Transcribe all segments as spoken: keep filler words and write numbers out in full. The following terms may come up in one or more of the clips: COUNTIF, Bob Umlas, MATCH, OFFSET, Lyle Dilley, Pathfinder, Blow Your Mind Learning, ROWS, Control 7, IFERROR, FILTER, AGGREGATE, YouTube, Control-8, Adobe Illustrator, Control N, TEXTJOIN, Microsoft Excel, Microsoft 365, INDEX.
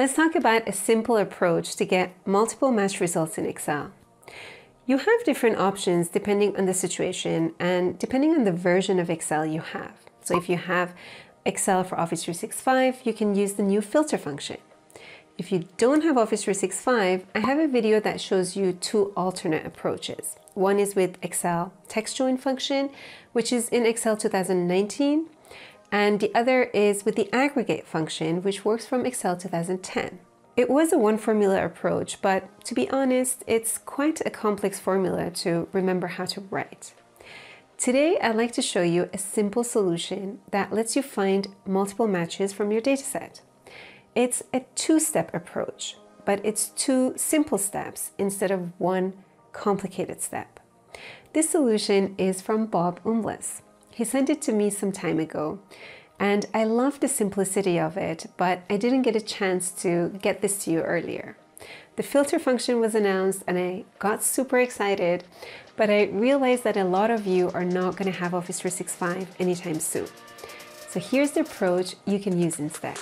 Let's talk about a simple approach to get multiple match results in Excel. You have different options depending on the situation and depending on the version of Excel you have. So if you have Excel for Office three sixty-five, you can use the new filter function. If you don't have Office three sixty-five, I have a video that shows you two alternate approaches. One is with Excel TEXTJOIN function, which is in Excel two thousand nineteen, and the other is with the AGGREGATE function, which works from Excel two thousand ten. It was a one-formula approach, but to be honest, it's quite a complex formula to remember how to write. Today, I'd like to show you a simple solution that lets you find multiple matches from your dataset. It's a two-step approach, but it's two simple steps instead of one complicated step. This solution is from Bob Umlas. He sent it to me some time ago, and I love the simplicity of it, but I didn't get a chance to get this to you earlier. The filter function was announced and I got super excited, but I realized that a lot of you are not going to have Office three sixty-five anytime soon. So here's the approach you can use instead.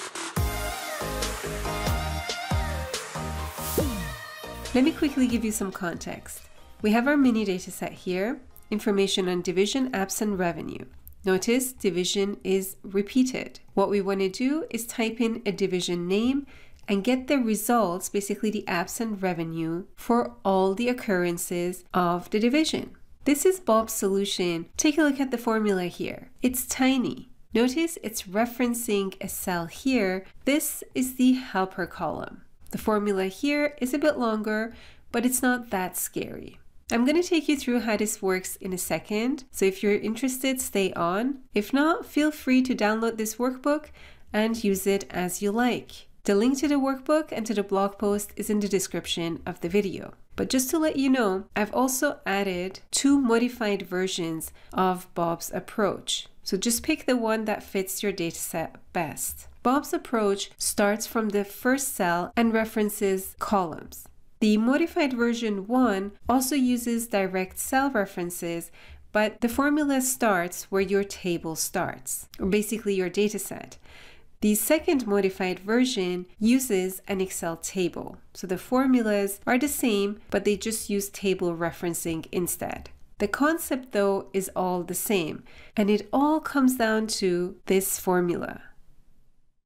Let me quickly give you some context. We have our mini dataset here, information on division, apps, and revenue. Notice division is repeated. What we want to do is type in a division name and get the results, basically the apps and revenue for all the occurrences of the division. This is Bob's solution. Take a look at the formula here. It's tiny. Notice it's referencing a cell here. This is the helper column. The formula here is a bit longer, but it's not that scary. I'm going to take you through how this works in a second, so if you're interested, stay on. If not, feel free to download this workbook and use it as you like. The link to the workbook and to the blog post is in the description of the video. But just to let you know, I've also added two modified versions of Bob's approach. So just pick the one that fits your dataset best. Bob's approach starts from the first cell and references columns. The modified version one also uses direct cell references, but the formula starts where your table starts, or basically your dataset. The second modified version uses an Excel table. So the formulas are the same, but they just use table referencing instead. The concept, though, is all the same, and it all comes down to this formula.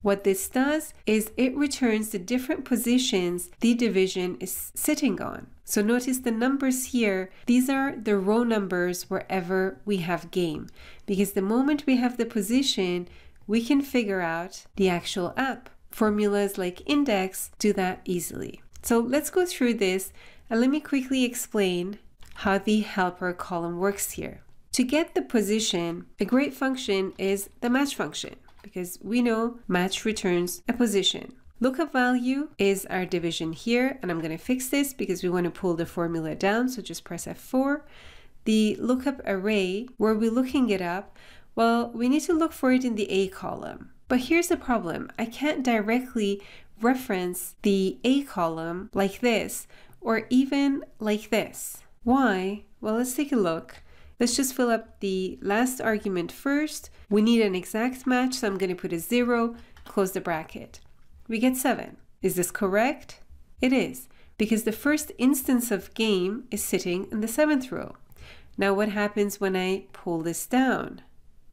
What this does is it returns the different positions the division is sitting on. So notice the numbers here, these are the row numbers wherever we have game, because the moment we have the position, we can figure out the actual app. Formulas like INDEX do that easily. So let's go through this and let me quickly explain how the helper column works here. To get the position, a great function is the match function, because we know match returns a position. Lookup value is our division here, and I'm going to fix this because we want to pull the formula down, so just press F four. The lookup array, where we're looking it up, well, we need to look for it in the A column. But here's the problem. I can't directly reference the A column like this, or even like this. Why? Well, let's take a look. Let's just fill up the last argument first. We need an exact match, so I'm going to put a zero, close the bracket. We get seven. Is this correct? It is, because the first instance of game is sitting in the seventh row. Now what happens when I pull this down?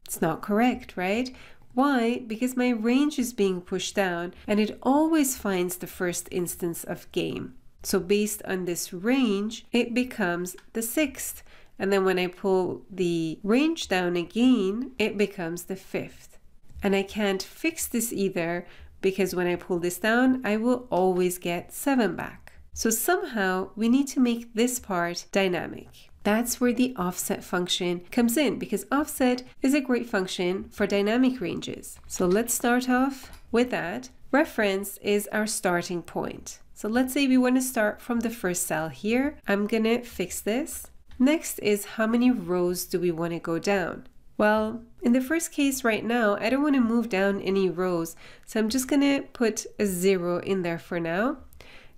It's not correct, right? Why? Because my range is being pushed down, and it always finds the first instance of game. So based on this range, it becomes the sixth. And then when I pull the range down again, it becomes the fifth. And I can't fix this either, because when I pull this down, I will always get seven back. So somehow we need to make this part dynamic. That's where the offset function comes in, because offset is a great function for dynamic ranges. So let's start off with that. Reference is our starting point. So let's say we want to start from the first cell here. I'm going to fix this. Next is how many rows do we want to go down? Well, in the first case right now, I don't want to move down any rows, so I'm just going to put a zero in there for now.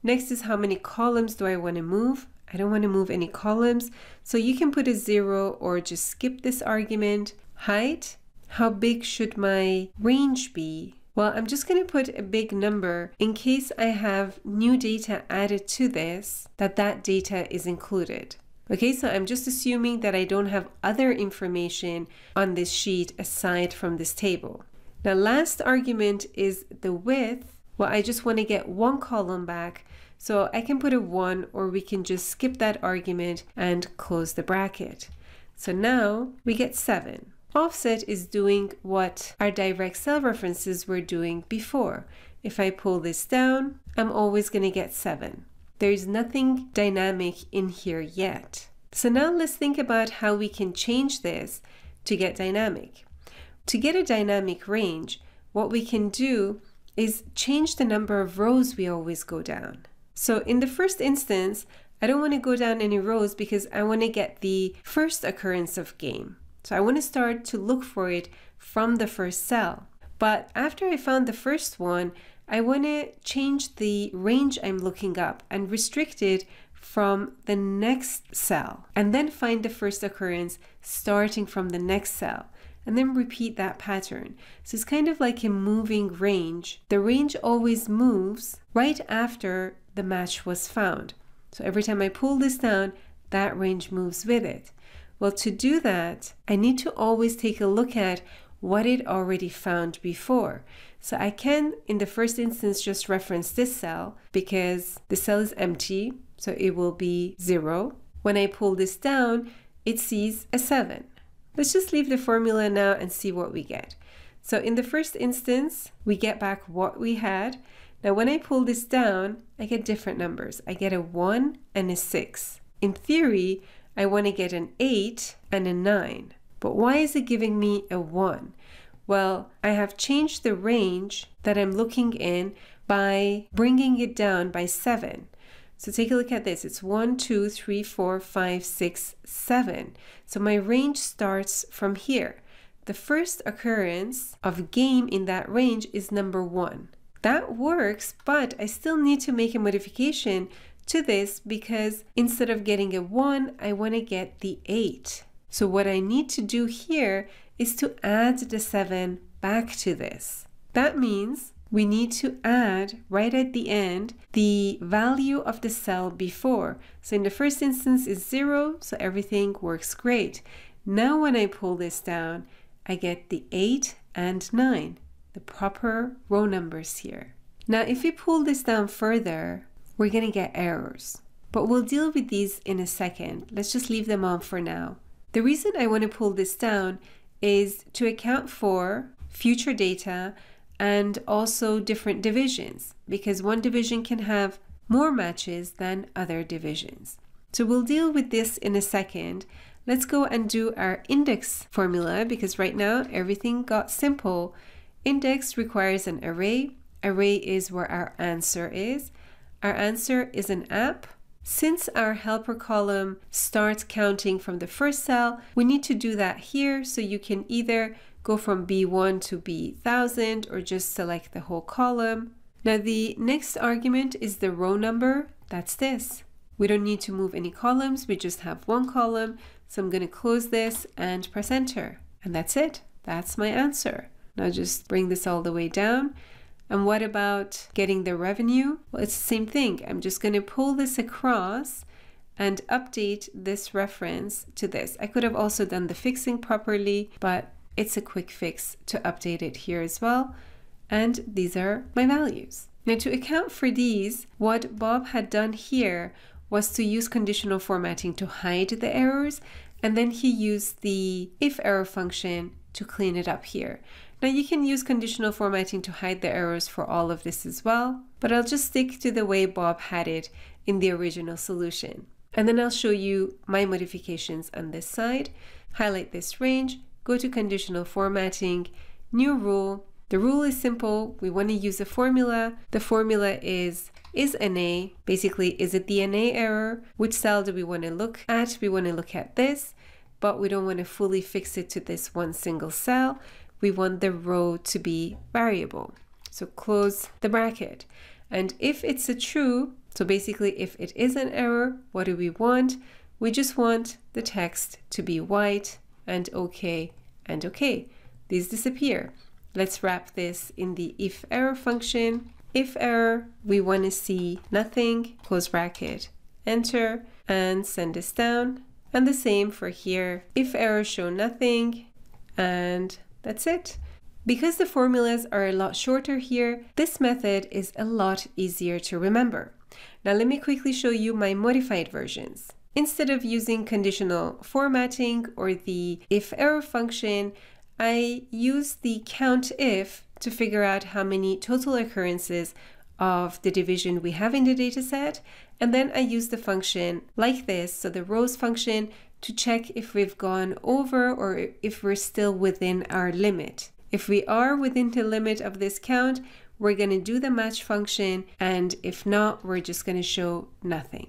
Next is how many columns do I want to move? I don't want to move any columns, so you can put a zero or just skip this argument. Height, how big should my range be? Well, I'm just going to put a big number in case I have new data added to this, that that data is included. Okay, so I'm just assuming that I don't have other information on this sheet aside from this table. Now, last argument is the width. Well, I just want to get one column back, so I can put a one, or we can just skip that argument and close the bracket. So now we get seven. Offset is doing what our direct cell references were doing before. If I pull this down, I'm always going to get seven. There is nothing dynamic in here yet. So now let's think about how we can change this to get dynamic. To get a dynamic range, what we can do is change the number of rows we always go down. So in the first instance, I don't want to go down any rows because I want to get the first occurrence of game. So I want to start to look for it from the first cell. But after I found the first one, I want to change the range I'm looking up and restrict it from the next cell, and then find the first occurrence starting from the next cell, and then repeat that pattern. So it's kind of like a moving range. The range always moves right after the match was found. So every time I pull this down, that range moves with it. Well, to do that, I need to always take a look at what it already found before. So I can, in the first instance, just reference this cell because the cell is empty, so it will be zero. When I pull this down, it sees a seven. Let's just leave the formula now and see what we get. So in the first instance, we get back what we had. Now, when I pull this down, I get different numbers. I get a one and a six. In theory, I want to get an eight and a nine. But why is it giving me a one? Well, I have changed the range that I'm looking in by bringing it down by seven. So take a look at this. It's one, two, three, four, five, six, seven. So my range starts from here. The first occurrence of game in that range is number one. That works, but I still need to make a modification to this because instead of getting a one, I want to get the eight. So what I need to do here is to add the seven back to this. That means we need to add, right at the end, the value of the cell before. So in the first instance it's zero, so everything works great. Now when I pull this down, I get the eight and nine, the proper row numbers here. Now if we pull this down further, we're going to get errors, but we'll deal with these in a second. Let's just leave them on for now. The reason I want to pull this down is to account for future data and also different divisions, because one division can have more matches than other divisions. So we'll deal with this in a second. Let's go and do our index formula, because right now everything got simple. Index requires an array. Array is where our answer is. Our answer is an app. Since our helper column starts counting from the first cell, we need to do that here. So you can either go from B one to B one thousand or just select the whole column. Now the next argument is the row number. That's this. We don't need to move any columns. We just have one column. So I'm going to close this and press enter. And that's it. That's my answer. Now just bring this all the way down. And what about getting the revenue? Well, it's the same thing. I'm just going to pull this across and update this reference to this. I could have also done the fixing properly, but it's a quick fix to update it here as well. And these are my values. Now to account for these, what Bob had done here was to use conditional formatting to hide the errors. And then he used the IFERROR function to clean it up here. Now you can use conditional formatting to hide the errors for all of this as well, but I'll just stick to the way Bob had it in the original solution. And then I'll show you my modifications on this side. Highlight this range, go to conditional formatting, new rule. The rule is simple. We want to use a formula. The formula is, is N A. Basically, is it the N A error? Which cell do we want to look at? We want to look at this, but we don't want to fully fix it to this one single cell. We want the row to be variable. So close the bracket. And if it's a true, so basically if it is an error, what do we want? We just want the text to be white and okay and okay. These disappear. Let's wrap this in the if error function. If error, we want to see nothing, close bracket, enter, and send this down. And the same for here. If error, show nothing, and that's it. Because the formulas are a lot shorter here, this method is a lot easier to remember. Now let me quickly show you my modified versions. Instead of using conditional formatting or the if error function, I use the COUNTIF to figure out how many total occurrences of the division we have in the dataset, and then I use the function like this, so the ROWS function, to check if we've gone over or if we're still within our limit. If we are within the limit of this count, we're going to do the match function, and if not, we're just going to show nothing.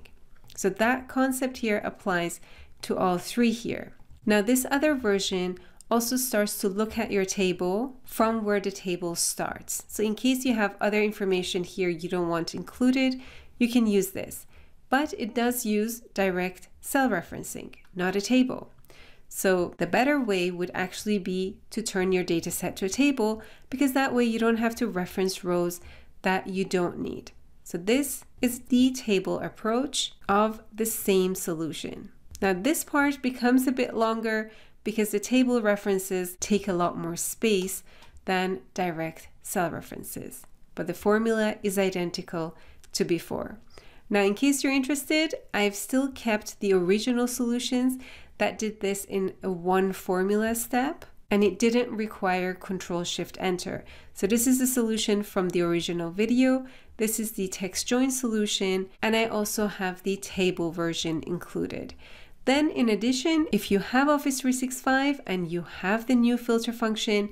So that concept here applies to all three here. Now this other version also starts to look at your table from where the table starts. So in case you have other information here you don't want included, you can use this. But it does use direct cell referencing, not a table. So the better way would actually be to turn your data set to a table, because that way you don't have to reference rows that you don't need. So this is the table approach of the same solution. Now this part becomes a bit longer because the table references take a lot more space than direct cell references. But the formula is identical to before. Now, in case you're interested, I've still kept the original solutions that did this in a one formula step, and it didn't require Control Shift Enter. So this is the solution from the original video. This is the text join solution, and I also have the table version included. Then in addition, if you have Office three sixty-five and you have the new filter function,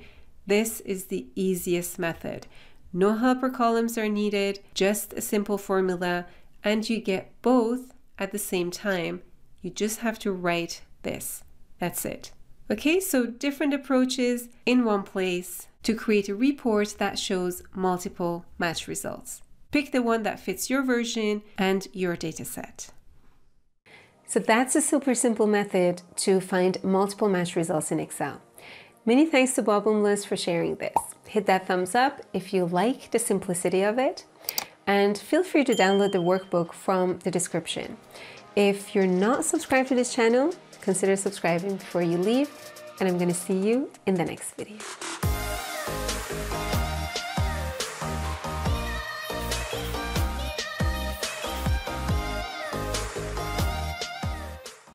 this is the easiest method. No helper columns are needed, just a simple formula, and you get both at the same time. You just have to write this. That's it. Okay, so different approaches in one place to create a report that shows multiple match results. Pick the one that fits your version and your data set. So that's a super simple method to find multiple match results in Excel. Many thanks to Bob Umlas for sharing this. Hit that thumbs up if you like the simplicity of it, and feel free to download the workbook from the description. If you're not subscribed to this channel, consider subscribing before you leave, and I'm going to see you in the next video.